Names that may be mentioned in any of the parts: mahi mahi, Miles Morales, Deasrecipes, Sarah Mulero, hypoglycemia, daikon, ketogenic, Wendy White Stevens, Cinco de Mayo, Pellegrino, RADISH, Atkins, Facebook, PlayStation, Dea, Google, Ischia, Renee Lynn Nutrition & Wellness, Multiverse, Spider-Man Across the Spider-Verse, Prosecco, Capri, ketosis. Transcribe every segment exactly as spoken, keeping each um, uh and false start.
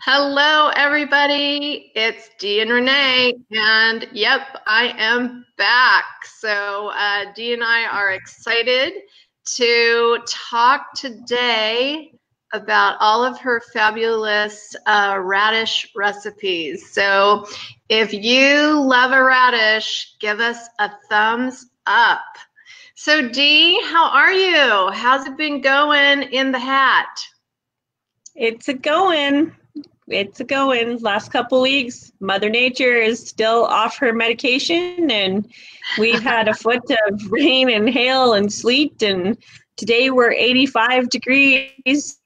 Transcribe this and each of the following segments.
Hello, everybody. It's Dee and Renee, and yep, I am back. So uh, Dee and I are excited to talk today about all of her fabulous uh, radish recipes. So if you love a radish, give us a thumbs up. So Dee, how are you? How's it been going in the hat? It's a going. It's a going. Last couple weeks, Mother Nature is still off her medication, and we've had a foot of rain and hail and sleet, and today we're eighty-five degrees.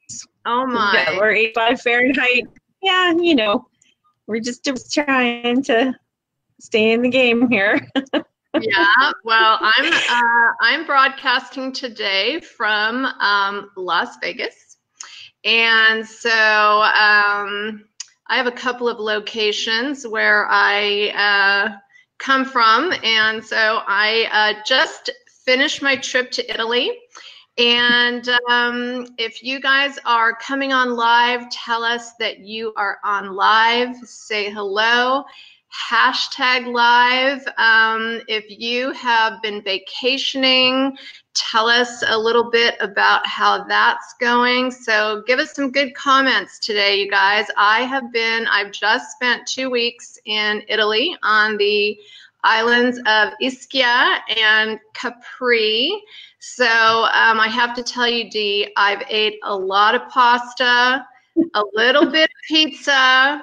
Oh my. Yeah, we're eighty-five Fahrenheit. Yeah, you know, we're just trying to stay in the game here. Yeah, well, I'm uh, I'm broadcasting today from um, Las Vegas, and so um, I have a couple of locations where I uh, come from, and so I uh, just finished my trip to Italy. And um, if you guys are coming on live, tell us that you are on live. Say hello. Hashtag live. Um, if you have been vacationing, tell us a little bit about how that's going. So give us some good comments today, you guys. I have been, I've just spent two weeks in Italy on the islands of Ischia and Capri. So um, I have to tell you, Dee, I've ate a lot of pasta, a little bit of pizza,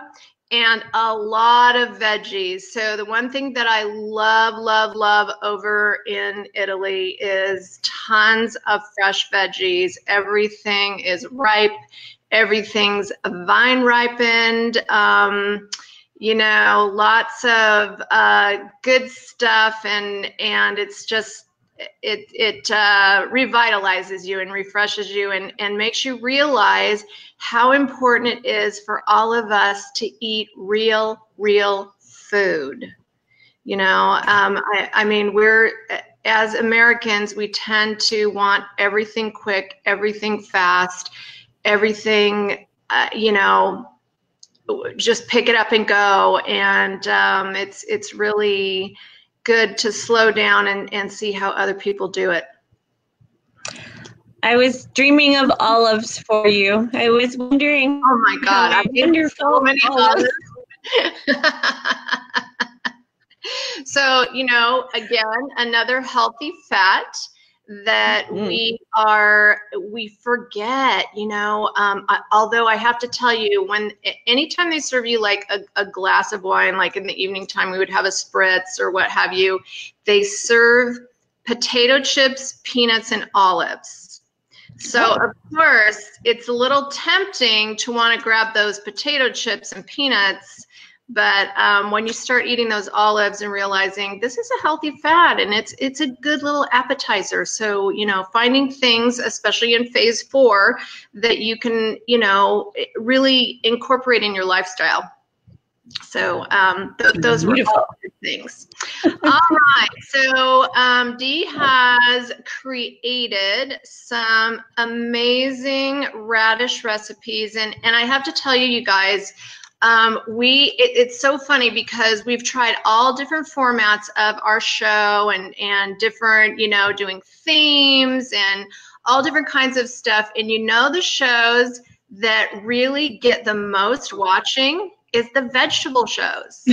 and a lot of veggies. So the one thing that I love, love, love over in Italy is tons of fresh veggies. Everything is ripe. Everything's vine ripened. Um, you know, lots of uh, good stuff, and and it's just it it uh, revitalizes you and refreshes you, and and makes you realize how important it is for all of us to eat real, real food. You know, um, I, I mean, we're, as Americans, we tend to want everything quick, everything fast, everything, uh, you know, just pick it up and go. And um, it's, it's really good to slow down and, and see how other people do it. I was dreaming of olives for you. I was wondering. Oh my God! I wonder so many olives. So you know, again, another healthy fat that mm-hmm. we are we forget. You know, um, I, although I have to tell you, when anytime they serve you like a, a glass of wine, like in the evening time, we would have a spritz or what have you. They serve potato chips, peanuts, and olives. So, of course, it's a little tempting to want to grab those potato chips and peanuts, but um, when you start eating those olives and realizing this is a healthy fat and it's it's a good little appetizer. So, you know, finding things, especially in phase four, that you can, you know, really incorporate in your lifestyle. So um, th those were all good things. All right, so um, Dee has created some amazing radish recipes, and and I have to tell you, you guys, um, we it, it's so funny because we've tried all different formats of our show, and and different, you know, doing themes and all different kinds of stuff, and you know, the shows that really get the most watching is the vegetable shows.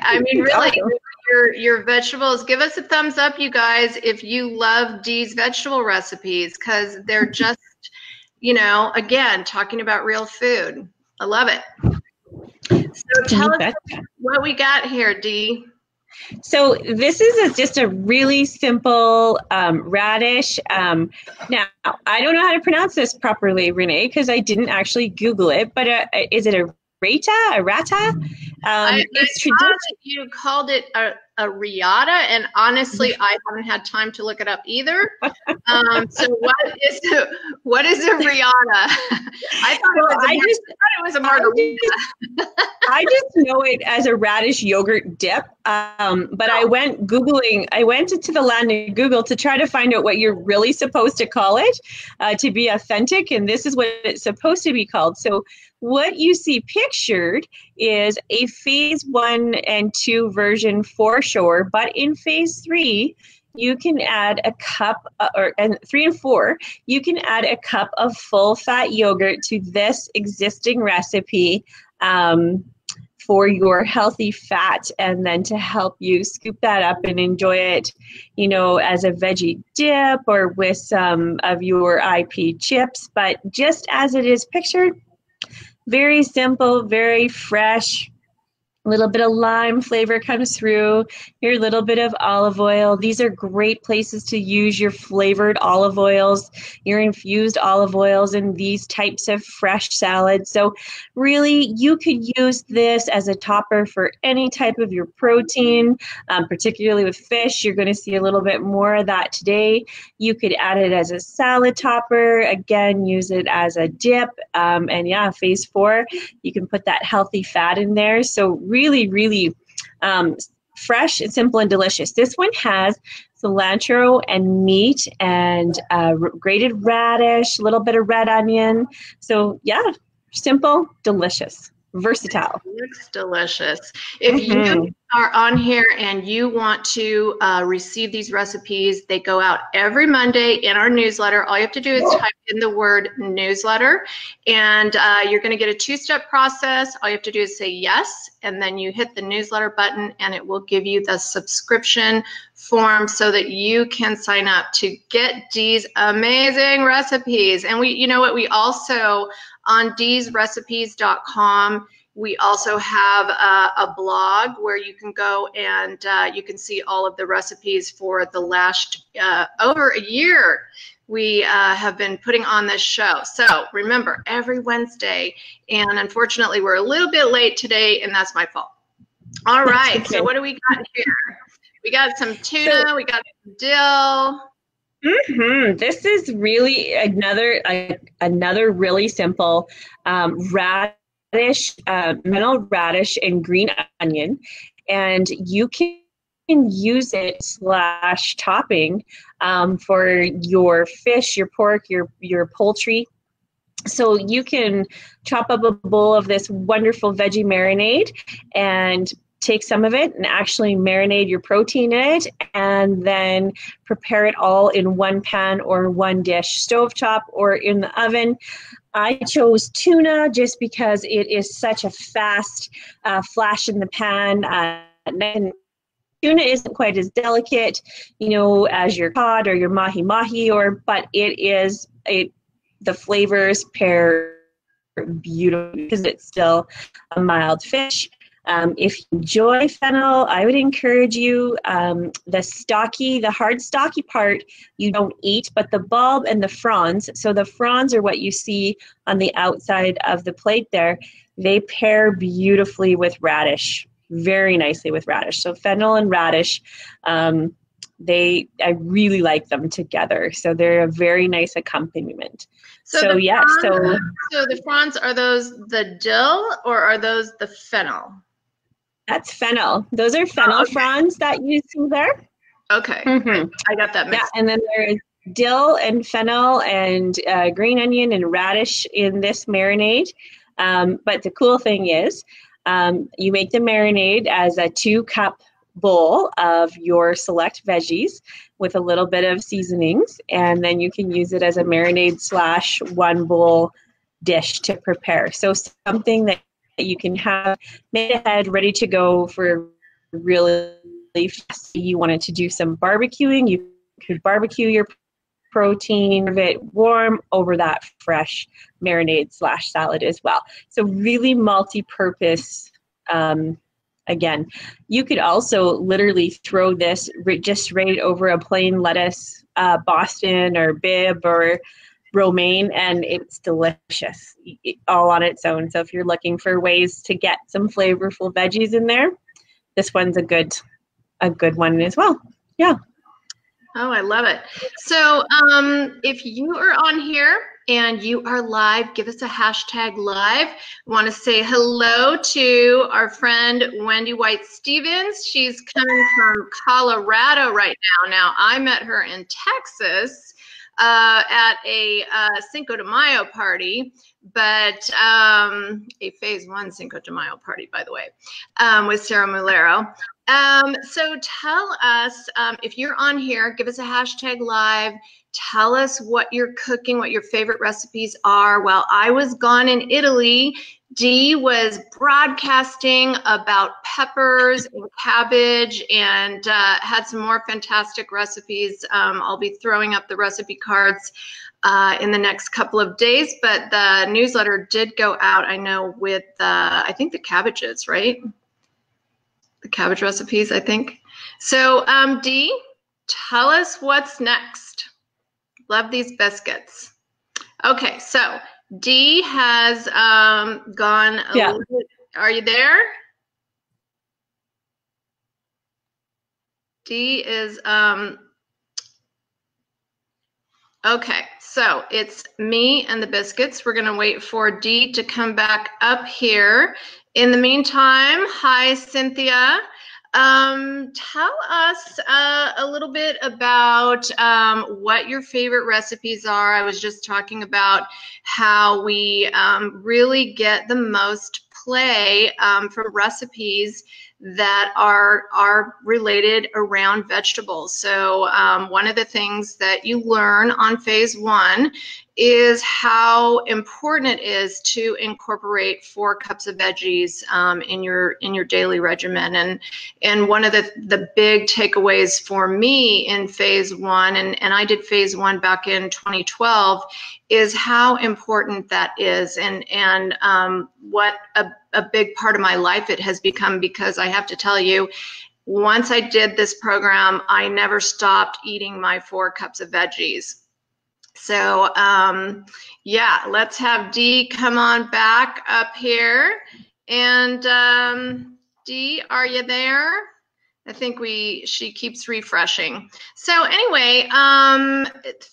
I mean, really, your, your vegetables. Give us a thumbs up, you guys, if you love Dee's vegetable recipes, because they're just, you know, again, talking about real food. I love it. So tell us what we got here, Dee. So this is a, just a really simple um, radish. Um, now, I don't know how to pronounce this properly, Renee, because I didn't actually Google it, but uh, is it a Rata, a rata? Um, I, it's I thought you called it a, a riata, and honestly, I haven't had time to look it up either. Um, so what is a, what is a riata? I I thought it was, I just, thought it was a margarita. I just know it as a radish yogurt dip. Um, but oh. I went Googling, I went to the land of Google to try to find out what you're really supposed to call it uh, to be authentic. And this is what it's supposed to be called. So what you see pictured is a phase one and two version for sure. But in phase three, you can add a cup, uh, or and three and four, you can add a cup of full fat yogurt to this existing recipe um, for your healthy fat, and then to help you scoop that up and enjoy it, you know, as a veggie dip or with some of your I P chips. But just as it is pictured, very simple, very fresh. A little bit of lime flavor comes through, your little bit of olive oil. These are great places to use your flavored olive oils, your infused olive oils, and these types of fresh salads. So really, you could use this as a topper for any type of your protein, um, particularly with fish. You're going to see a little bit more of that today. You could add it as a salad topper. Again, use it as a dip. Um, and yeah, phase four, you can put that healthy fat in there. So really Really, really um, fresh and simple and delicious. This one has cilantro and meat and uh, grated radish, a little bit of red onion. So yeah, simple, delicious, versatile. It looks delicious. If mm-hmm. you are on here and you want to uh, receive these recipes, they go out every Monday in our newsletter. All you have to do is type in the word newsletter, and uh, you're going to get a two-step process. All you have to do is say yes, and then you hit the newsletter button, and it will give you the subscription form so that you can sign up to get these amazing recipes. And we, you know what, we also on Dee's recipes dot com, we also have a, a blog where you can go and uh, you can see all of the recipes for the last uh, over a year we uh, have been putting on this show. So remember, every Wednesday, and unfortunately we're a little bit late today, and that's my fault. All right, okay. So what do we got here? We got some tuna, so we got some dill. Mm-hmm. This is really another, uh, another really simple um, radish. Radish, uh, mineral radish and green onion, and you can use it slash topping um, for your fish, your pork, your your poultry. So you can chop up a bowl of this wonderful veggie marinade and take some of it and actually marinate your protein in it, and then prepare it all in one pan or one dish, stovetop or in the oven. I chose tuna just because it is such a fast uh, flash in the pan. Uh, and tuna isn't quite as delicate, you know, as your cod or your mahi mahi, or but it is it the flavors pair beautifully because it's still a mild fish. Um, if you enjoy fennel, I would encourage you, um, the stocky, the hard stocky part you don't eat, but the bulb and the fronds, so the fronds are what you see on the outside of the plate there, they pair beautifully with radish, very nicely with radish. So fennel and radish, um, they, I really like them together. So they're a very nice accompaniment. So, so yeah, fronds, so. So the fronds, are those the dill or are those the fennel? That's fennel. Those are fennel oh, okay. fronds that you see there. Okay, mm-hmm. I got that mixed. Yeah, and then there is dill and fennel and uh, green onion and radish in this marinade. Um, but the cool thing is um, you make the marinade as a two-cup bowl of your select veggies with a little bit of seasonings, and then you can use it as a marinade slash one bowl dish to prepare. So something that you can have made ahead, ready to go for really fast. You wanted to do some barbecuing, you could barbecue your protein of it warm over that fresh marinade slash salad as well. So really multi-purpose. Um, again, you could also literally throw this just right over a plain lettuce, uh, Boston or bib or romaine, and it's delicious all on its own. So if you're looking for ways to get some flavorful veggies in there, this one's a good a good one as well. Yeah. Oh, I love it. So um, if you are on here and you are live, give us a hashtag live. I want to say hello to our friend Wendy White Stevens. She's coming from Colorado right now. Now, I met her in Texas uh, at a uh, Cinco de Mayo party, but um, a phase one Cinco de Mayo party, by the way, um, with Sarah Mulero. Um, so tell us, um, if you're on here, give us a hashtag live. Tell us what you're cooking, what your favorite recipes are. While I was gone in Italy, Dee was broadcasting about peppers and cabbage and uh, had some more fantastic recipes. Um, I'll be throwing up the recipe cards uh, in the next couple of days, but the newsletter did go out, I know, with, uh, I think the cabbages, right? The cabbage recipes, I think. So, um, Dee, tell us what's next. Love these biscuits. Okay, so Dee has um, gone a yeah. little bit. Are you there? Dee is, um, okay, so it's me and the biscuits. We're gonna wait for Dee to come back up here. In the meantime, hi, Cynthia. Um, tell us uh, a little bit about um, what your favorite recipes are. I was just talking about how we um, really get the most play um, from recipes that are are related around vegetables. So um, one of the things that you learn on phase one is how important it is to incorporate four cups of veggies um, in your in your daily regimen. And and one of the the big takeaways for me in phase one, and and I did phase one back in twenty twelve, is how important that is, and and um, what a, a big part of my life it has become. Because I have to tell you, once I did this program, I never stopped eating my four cups of veggies. So um, yeah, let's have Dee come on back up here. And um, Dee, are you there? I think we she keeps refreshing. So anyway, um,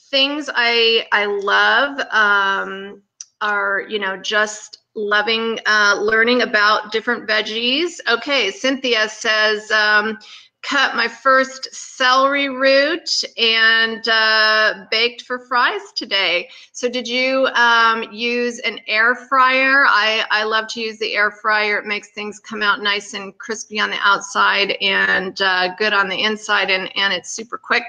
things I I love um, are, you know, just loving uh, learning about different veggies. Okay, Cynthia says, um, cut my first celery root and uh, baked for fries today. So did you um, use an air fryer? I, I love to use the air fryer. It makes things come out nice and crispy on the outside and uh, good on the inside, and, and it's super quick.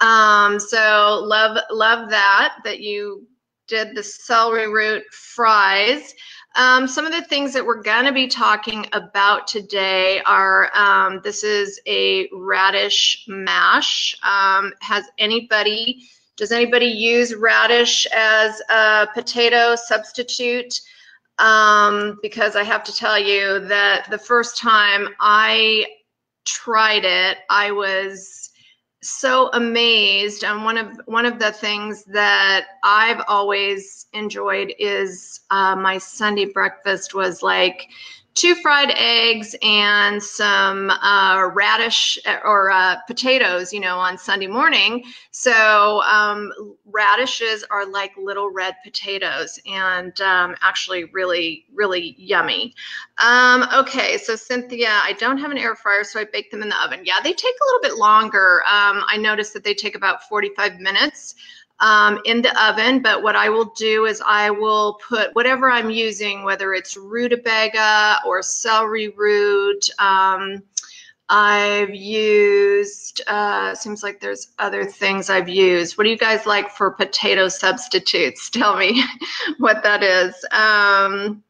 Um, so love, love that, that you did the celery root fries. Um, some of the things that we're going to be talking about today are, um, this is a radish mash. Um, has anybody, does anybody use radish as a potato substitute? Um, because I have to tell you that the first time I tried it, I was so amazed. And one of one of the things that I've always enjoyed is uh, my Sunday breakfast was like two fried eggs and some uh, radish or uh, potatoes, you know, on Sunday morning. So um, radishes are like little red potatoes, and um, actually really, really yummy. Um, okay, so Cynthia, I don't have an air fryer, so I bake them in the oven. Yeah, they take a little bit longer. Um, I noticed that they take about forty-five minutes. Um, in the oven, but what I will do is I will put whatever I'm using, whether it's rutabaga or celery root. Um, I've used, uh, seems like there's other things I've used. What do you guys like for potato substitutes? Tell me what that is. Um,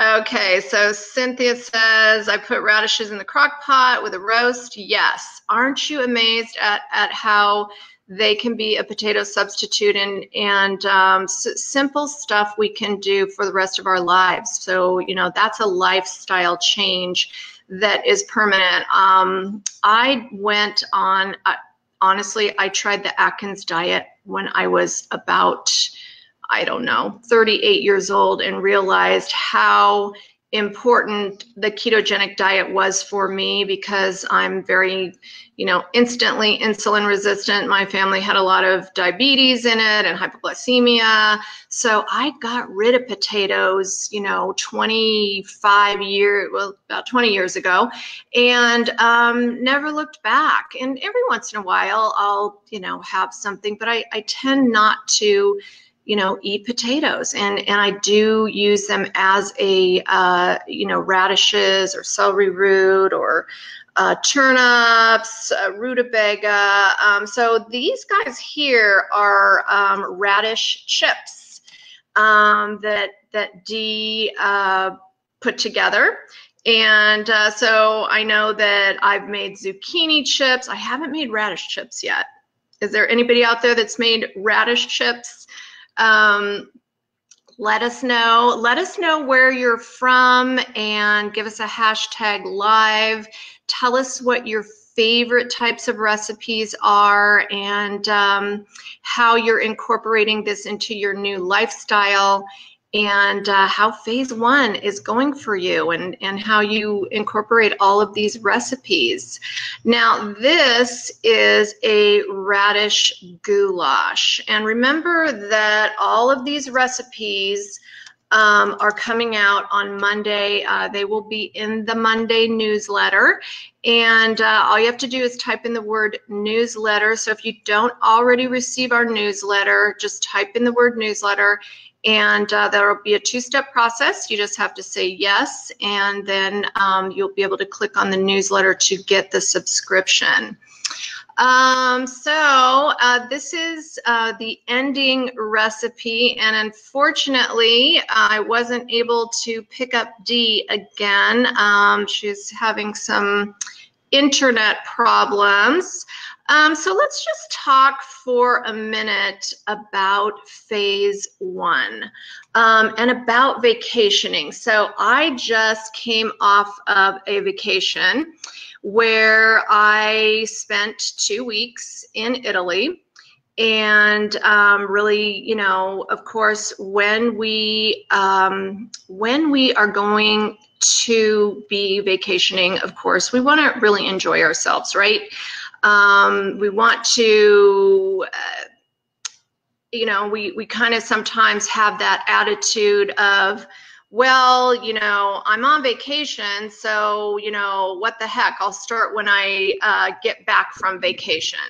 okay, so Cynthia says, I put radishes in the crock pot with a roast. Yes. Aren't you amazed at, at how they can be a potato substitute, and, and um, s simple stuff we can do for the rest of our lives. So, you know, that's a lifestyle change that is permanent. Um, I went on, uh, honestly, I tried the Atkins diet when I was about, I don't know, thirty-eight years old, and realized how important the ketogenic diet was for me, because I'm very, you know, instantly insulin resistant. My family had a lot of diabetes in it and hypoglycemia. So I got rid of potatoes, you know, twenty-five years, well, about twenty years ago, and um, never looked back. And every once in a while I'll, you know, have something, but I, I tend not to, you know, eat potatoes. And, and I do use them as a, uh, you know, radishes or celery root or uh, turnips, uh, rutabaga. Um, so these guys here are um, radish chips um, that, that Dee uh, put together. And uh, so I know that I've made zucchini chips. I haven't made radish chips yet. Is there anybody out there that's made radish chips? Um, let us know, let us know where you're from, and give us a hashtag live. Tell us what your favorite types of recipes are, and um, how you're incorporating this into your new lifestyle, and uh, how phase one is going for you, and, and how you incorporate all of these recipes. Now, this is a radish goulash. And remember that all of these recipes um, are coming out on Monday. Uh, they will be in the Monday newsletter. And uh, all you have to do is type in the word newsletter. So if you don't already receive our newsletter, just type in the word newsletter. And uh, there will be a two-step process. You just have to say yes, and then um, you'll be able to click on the newsletter to get the subscription. Um, so uh, this is uh, the ending recipe, and unfortunately, I wasn't able to pick up Dee again. Um, she's having some internet problems. Um, so let's just talk for a minute about phase one um, and about vacationing. So I just came off of a vacation where I spent two weeks in Italy. And um, really, you know, of course, when we um, when we are going to be vacationing, of course, we want to really enjoy ourselves, right? Um, we want to, uh, you know, we, we kind of sometimes have that attitude of, well, you know, I'm on vacation, so, you know, what the heck, I'll start when I uh, get back from vacation.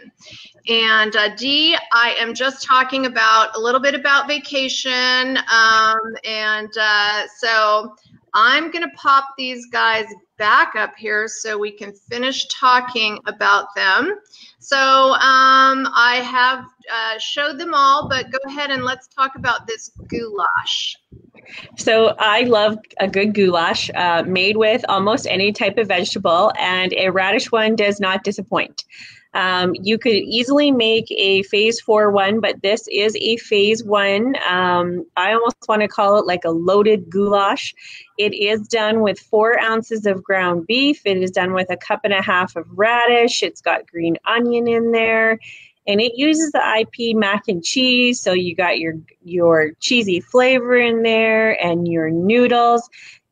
And uh, Dee, I am just talking about a little bit about vacation, um, and uh, so I'm going to pop these guys back up here so we can finish talking about them. So um, I have uh, showed them all, but go ahead and let's talk about this goulash. So I love a good goulash uh, made with almost any type of vegetable, and a radish one does not disappoint. Um, you could easily make a phase four one, but this is a phase one. Um, I almost want to call it like a loaded goulash. It is done with four ounces of ground beef. It is done with a cup and a half of radish. It's got green onion in there, and it uses the I P mac and cheese. So you got your, your cheesy flavor in there and your noodles.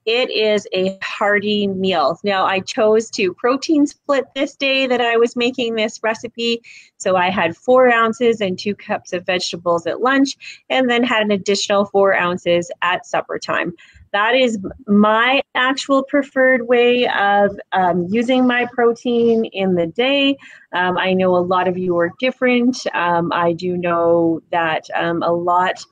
It is a hearty meal. Now, I chose to protein split this day that I was making this recipe. So I had four ounces and two cups of vegetables at lunch, and then had an additional four ounces at supper time. That is my actual preferred way of um, using my protein in the day. Um, I know a lot of you are different. Um, I do know that um, a lot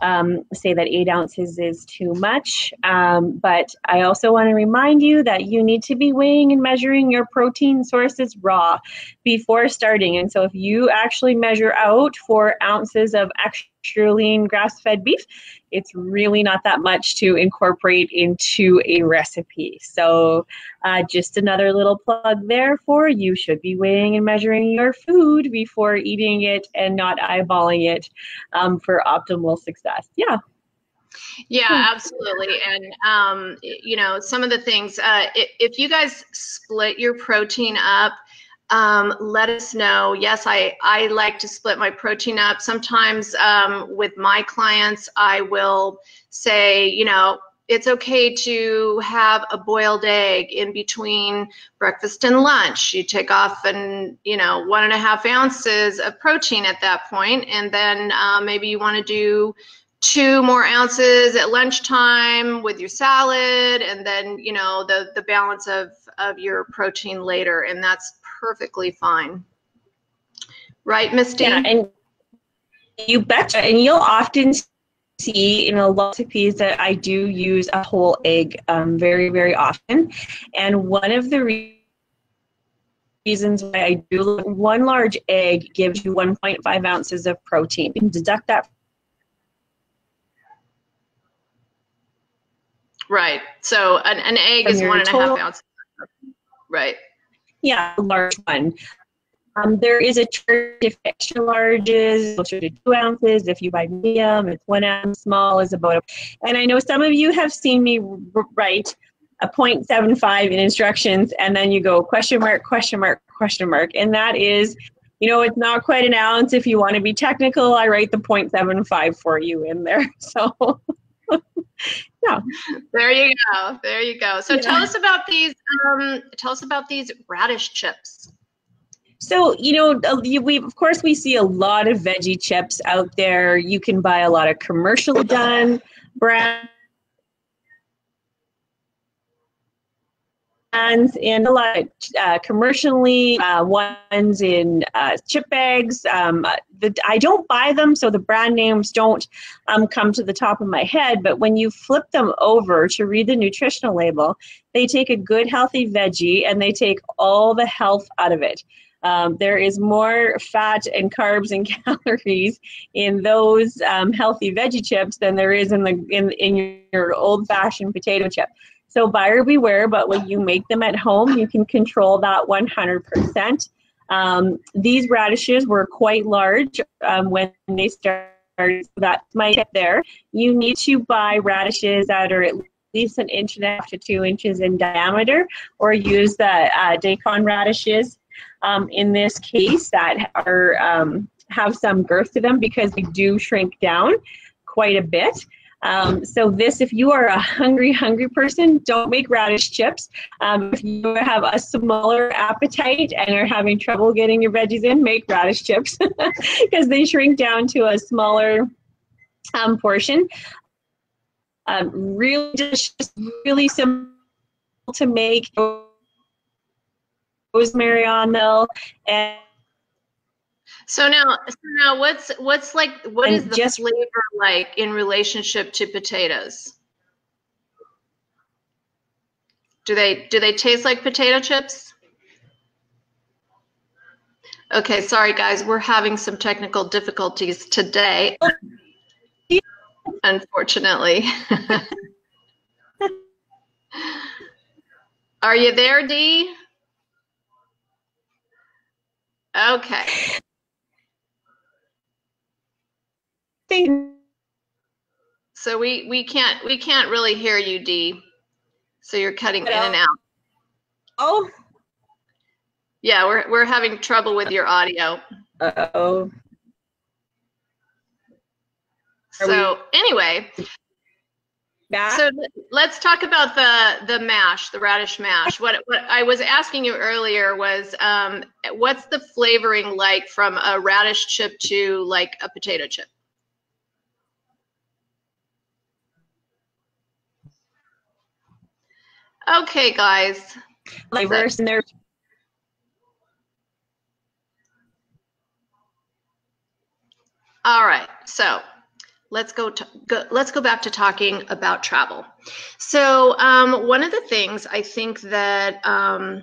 Um, say that eight ounces is too much. Um, but I also want to remind you that you need to be weighing and measuring your protein sources raw before starting. And so if you actually measure out four ounces of extra lean grass-fed beef, it's really not that much to incorporate into a recipe. So uh, just another little plug there for you should be weighing and measuring your food before eating it and not eyeballing it um, for optimal success. Yeah. Yeah, absolutely. And, um, you know, some of the things, uh, if you guys split your protein up, Um, let us know. Yes, I, I like to split my protein up. Sometimes um, with my clients, I will say, you know, it's okay to have a boiled egg in between breakfast and lunch. You take off and, you know, one and a half ounces of protein at that point, and then uh, maybe you want to do two more ounces at lunchtime with your salad, and then, you know, the, the balance of, of your protein later, and that's perfectly fine. Right, Misty? Yeah, and you betcha. And you'll often see in a lot of recipes that I do use a whole egg um, very, very often. And one of the reasons reasons why I do one large egg gives you one point five ounces of protein. You can deduct that. Right. So an, an egg is one and a half ounces. Right. Yeah, a large one. Um, there is a trick if extra large is closer to two ounces. If you buy medium, it's one ounce. Small is about a, and I know some of you have seen me write a point seven five in instructions, and then you go question mark, question mark, question mark. And that is, you know, it's not quite an ounce. If you want to be technical, I write the point seven five for you in there. So... Yeah. There you go. There you go. So yeah. Tell us about these. Um, tell us about these radish chips. So you know, we of course we see a lot of veggie chips out there. You can buy a lot of commercial done brands and a lot of uh, commercially uh, ones in uh, chip bags. Um, the, I don't buy them, so the brand names don't um, come to the top of my head, but when you flip them over to read the nutritional label, they take a good healthy veggie and they take all the health out of it. Um, there is more fat and carbs and calories in those um, healthy veggie chips than there is in, the, in, in your old-fashioned potato chip. So buyer beware, but when you make them at home, you can control that one hundred percent. Um, these radishes were quite large um, when they started, so that's my tip there. You need to buy radishes that are at least an inch and a half to two inches in diameter, or use the uh, daikon radishes um, in this case that are um, have some girth to them because they do shrink down quite a bit. Um, so this, if you are a hungry, hungry person, don't make radish chips. Um, if you have a smaller appetite and are having trouble getting your veggies in, make radish chips because they shrink down to a smaller um, portion. Um, really delicious, really simple to make. Rosemary on though. And So now, so now, what's what's like? What is the just, flavor like in relationship to potatoes? Do they do they taste like potato chips? Okay, sorry guys, we're having some technical difficulties today, unfortunately. Are you there, Dee? Okay. Thing. So we we can't we can't really hear you, Dee. So you're cutting Hello. In and out. Oh. Yeah, we're we're having trouble with your audio. Uh oh. Are so anyway. Back? So let's talk about the the mash, the radish mash. What what I was asking you earlier was um, what's the flavoring like from a radish chip to like a potato chip? Okay, guys. Flavors in there. All right, so let's go, to, go. Let's go back to talking about travel. So um, one of the things I think that um,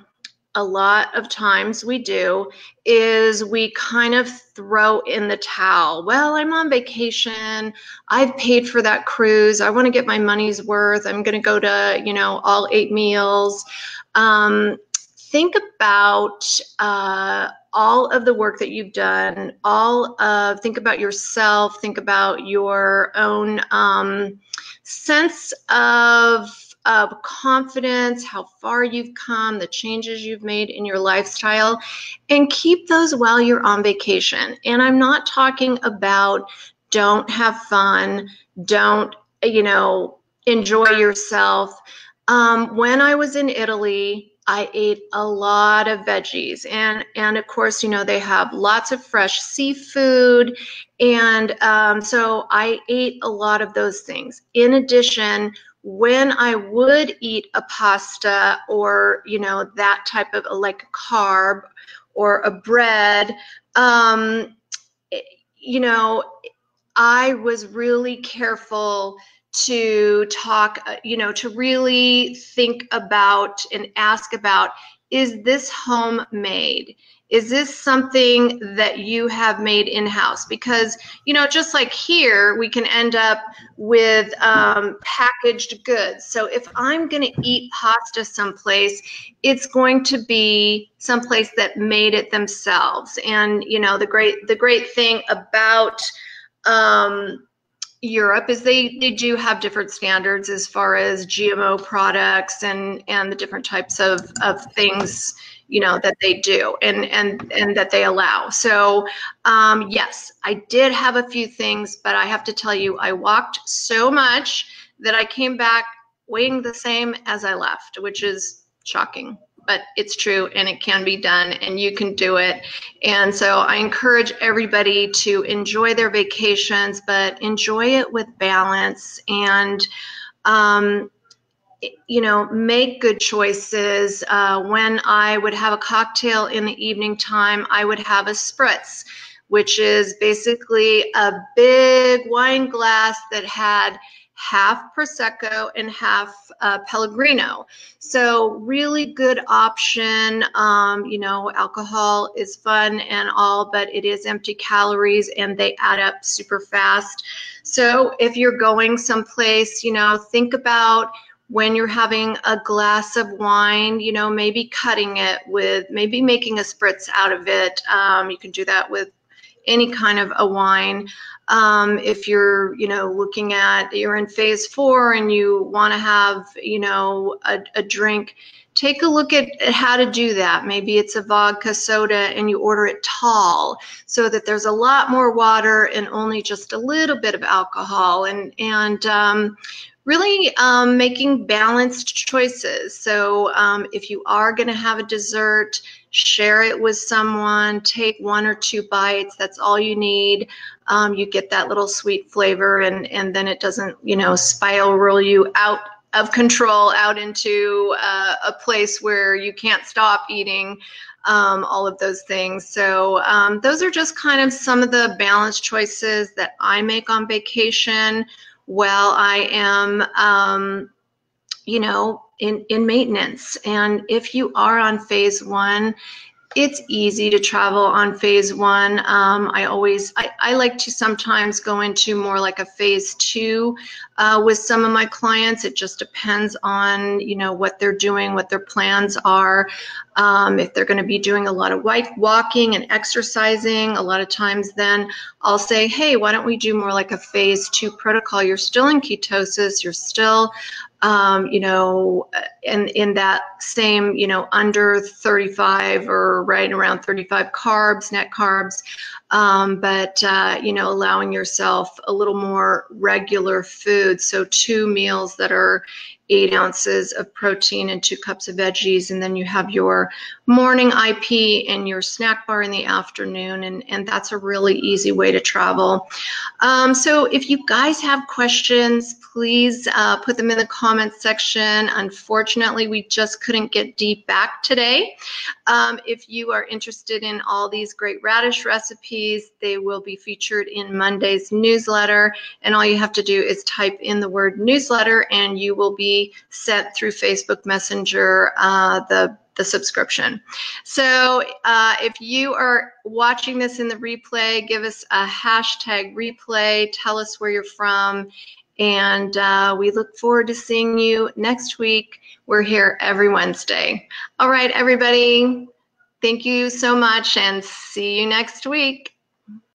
a lot of times we do is we kind of throw in the towel. Well, I'm on vacation. I've paid for that cruise. I want to get my money's worth. I'm going to go to, you know, all eight meals. Um, think about uh, all of the work that you've done, all of, think about yourself, think about your own um, sense of, of confidence, how far you've come, the changes you've made in your lifestyle, and keep those while you're on vacation. And I'm not talking about don't have fun, don't, you know, enjoy yourself. Um, when I was in Italy, I ate a lot of veggies, and, and of course, you know, they have lots of fresh seafood, and um, so I ate a lot of those things. In addition, when I would eat a pasta or, you know, that type of like a carb or a bread, um, you know, I was really careful to talk, you know, to really think about and ask about, is this homemade? Is this something that you have made in-house? Because, you know, just like here, we can end up with um, packaged goods. So if I'm gonna eat pasta someplace, it's going to be someplace that made it themselves. And, you know, the great, the great thing about um, Europe is they, they do have different standards as far as G M O products and, and the different types of, of things, you know, that they do and, and, and that they allow. So, um, yes, I did have a few things, but I have to tell you, I walked so much that I came back weighing the same as I left, which is shocking, but it's true and it can be done and you can do it. And so I encourage everybody to enjoy their vacations, but enjoy it with balance and, um, you know, make good choices. Uh, when I would have a cocktail in the evening time, I would have a spritz, which is basically a big wine glass that had half Prosecco and half uh, Pellegrino. So really good option. Um, you know, alcohol is fun and all, but it is empty calories and they add up super fast. So if you're going someplace, you know, think about when you're having a glass of wine, you know, maybe cutting it with, maybe making a spritz out of it. Um, you can do that with any kind of a wine. Um, if you're, you know, looking at, you're in phase four and you want to have, you know, a, a drink, take a look at how to do that. Maybe it's a vodka soda and you order it tall so that there's a lot more water and only just a little bit of alcohol, and, and um, really um, making balanced choices. So um, if you are going to have a dessert, share it with someone, take one or two bites, that's all you need. Um, you get that little sweet flavor, and, and then it doesn't, you know, spiral you out of control, out into uh, a place where you can't stop eating, um, all of those things. So um, those are just kind of some of the balanced choices that I make on vacation while I am, um, you know, in, in maintenance. And if you are on phase one, it's easy to travel on phase one. Um, I always, I, I like to sometimes go into more like a phase two uh, with some of my clients. It just depends on, you know, what they're doing, what their plans are. Um, if they're going to be doing a lot of white walking and exercising, a lot of times then I'll say, hey, why don't we do more like a phase two protocol? You're still in ketosis. You're still, um, you know, in, in that same, you know, under thirty-five or right around thirty-five carbs, net carbs, um, but, uh, you know, allowing yourself a little more regular food. So two meals that are eight ounces of protein and two cups of veggies, and then you have your morning I P and your snack bar in the afternoon, and, and that's a really easy way to travel. Um, so if you guys have questions, please uh, put them in the comments section. Unfortunately, we just couldn't get deep back today. Um, if you are interested in all these great radish recipes, they will be featured in Monday's newsletter, and all you have to do is type in the word newsletter and you will be sent through Facebook Messenger uh, the, the subscription. So uh, if you are watching this in the replay, give us a hashtag replay, tell us where you're from, and uh, we look forward to seeing you next week. We're here every Wednesday. All right, everybody, thank you so much and see you next week.